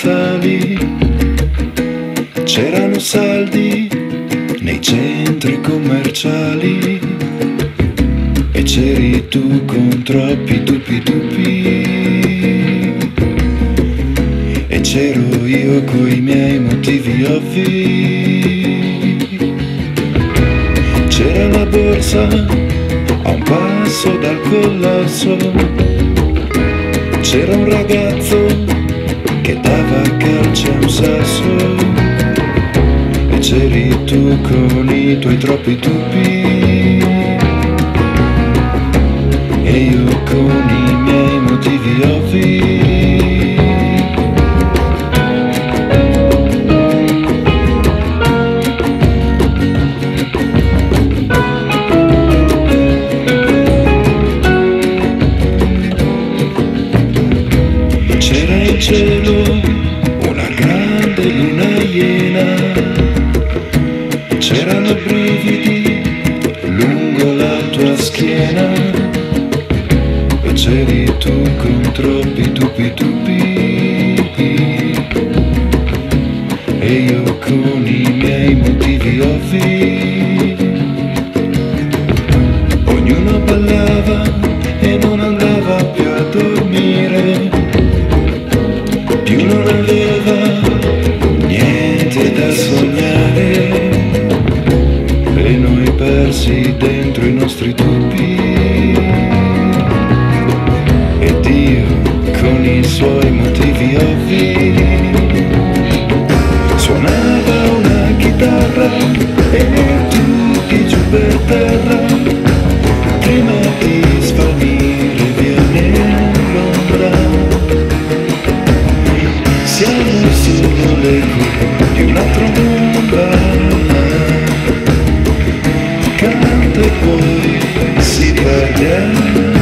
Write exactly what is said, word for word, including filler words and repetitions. piazzali, c'erano saldi nei centri commerciali, e c'eri tu con troppi dubbi dubbi, e c'ero io coi miei motivi ovvi. C'era la borsa a un passo dal collasso, c'era un ragazzo che dava calci a un sasso, e c'eri tu con i tuoi troppi dubbi, e io con i miei motivi ovvi. Una grande luna iena, c'erano brividi lungo la tua schiena, e c'eri tu con troppi dubbi dubbi, e io con i miei motivi ovvi. Ognuno ballava e non andava più a dormire, più non aveva niente da sognare, e noi persi dentro i nostri dubbi, e Dio con i suoi motivi ovvi. Suonava una chitarra e tu che giù per terra, prima di svanire via nell'ombra. Siamo solo l'eco di un altro mondo, canta e poi si perde.